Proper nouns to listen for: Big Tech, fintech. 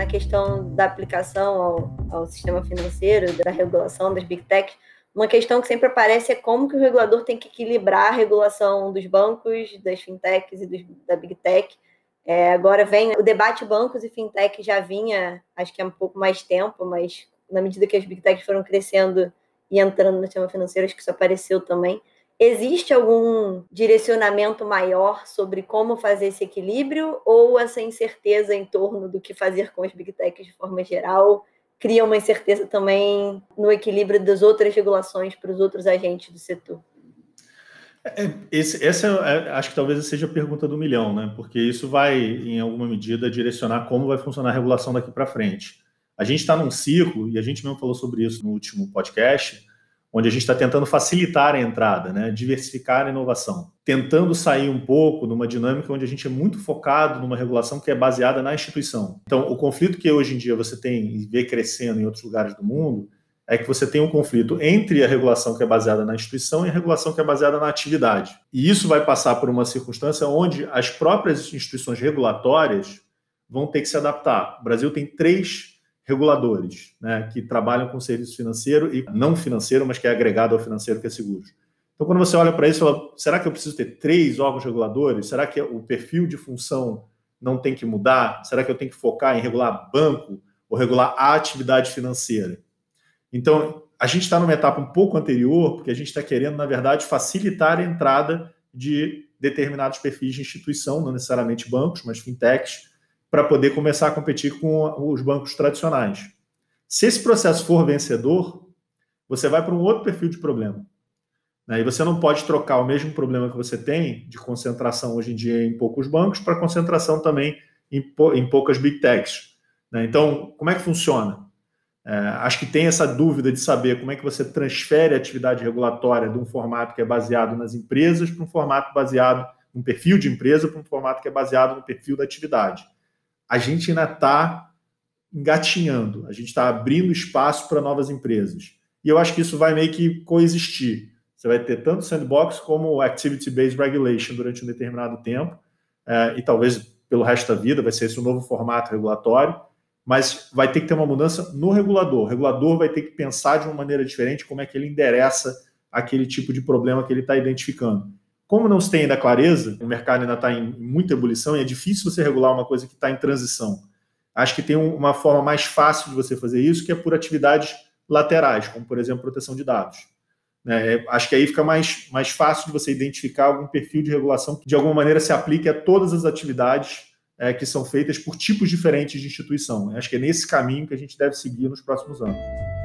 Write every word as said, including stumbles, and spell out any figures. na questão da aplicação ao, ao sistema financeiro, da regulação das Big Tech, uma questão que sempre aparece é como que o regulador tem que equilibrar a regulação dos bancos, das fintechs e dos, da Big Tech. É, agora vem o debate bancos e fintech, já vinha, acho que há um pouco mais tempo, mas na medida que as Big Techs foram crescendo e entrando no sistema financeiro, acho que isso apareceu também. Existe algum direcionamento maior sobre como fazer esse equilíbrio ou essa incerteza em torno do que fazer com as Big Techs de forma geral cria uma incerteza também no equilíbrio das outras regulações para os outros agentes do setor? Esse, essa é, acho que talvez seja a pergunta do milhão, né? Porque isso vai, em alguma medida, direcionar como vai funcionar a regulação daqui para frente. A gente está num ciclo, e a gente mesmo falou sobre isso no último podcast, onde a gente está tentando facilitar a entrada, né? Diversificar a inovação, tentando sair um pouco de uma dinâmica onde a gente é muito focado numa regulação que é baseada na instituição. Então, o conflito que hoje em dia você tem e vê crescendo em outros lugares do mundo é que você tem um conflito entre a regulação que é baseada na instituição e a regulação que é baseada na atividade. E isso vai passar por uma circunstância onde as próprias instituições regulatórias vão ter que se adaptar. O Brasil tem três reguladores, né, que trabalham com serviço financeiro e não financeiro, mas que é agregado ao financeiro, que é seguros. Então, quando você olha para isso, fala, será que eu preciso ter três órgãos reguladores? Será que o perfil de função não tem que mudar? Será que eu tenho que focar em regular banco ou regular a atividade financeira? Então, a gente está numa etapa um pouco anterior, porque a gente está querendo, na verdade, facilitar a entrada de determinados perfis de instituição, não necessariamente bancos, mas fintechs, para poder começar a competir com os bancos tradicionais. Se esse processo for vencedor, você vai para um outro perfil de problema, né? E você não pode trocar o mesmo problema que você tem de concentração hoje em dia em poucos bancos para concentração também em, pou- em poucas big techs, né? Então, como é que funciona? É, acho que tem essa dúvida de saber como é que você transfere a atividade regulatória de um formato que é baseado nas empresas para um formato baseado num perfil de empresa para um formato que é baseado no perfil da atividade. A gente ainda está engatinhando, a gente está abrindo espaço para novas empresas. E eu acho que isso vai meio que coexistir. Você vai ter tanto sandbox como activity-based regulation durante um determinado tempo, eh, e talvez pelo resto da vida vai ser esse um novo formato regulatório, mas vai ter que ter uma mudança no regulador. O regulador vai ter que pensar de uma maneira diferente como é que ele endereça aquele tipo de problema que ele está identificando. Como não se tem ainda clareza, o mercado ainda está em muita ebulição e é difícil você regular uma coisa que está em transição. Acho que tem uma forma mais fácil de você fazer isso, que é por atividades laterais, como, por exemplo, proteção de dados. É, acho que aí fica mais, mais fácil de você identificar algum perfil de regulação que, de alguma maneira, se aplique a todas as atividades é, que são feitas por tipos diferentes de instituição. Acho que é nesse caminho que a gente deve seguir nos próximos anos.